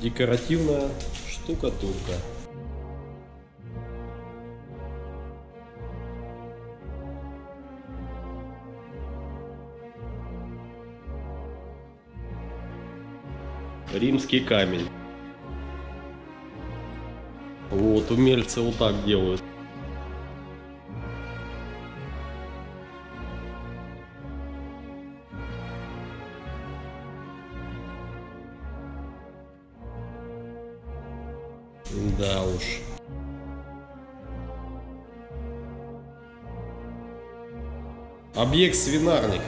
декоративная штукатурка. Римский камень. Вот, умельцы вот так делают. Да уж. Объект свинарник.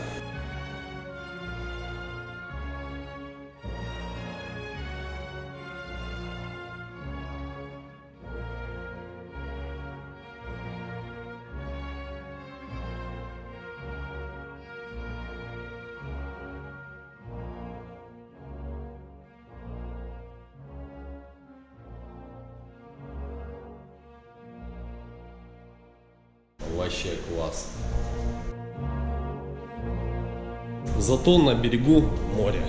Вообще класс. Зато на берегу моря.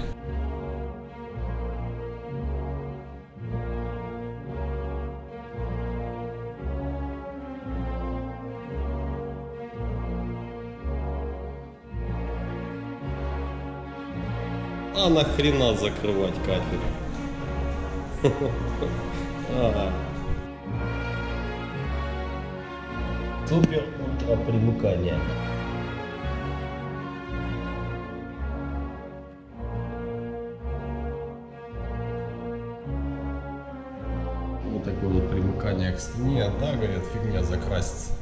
А нахрена закрывать кафель? Ага. Супер ультра примыкание. Вот такое вот примыкание к стене, да, говорят, фигня закрасится.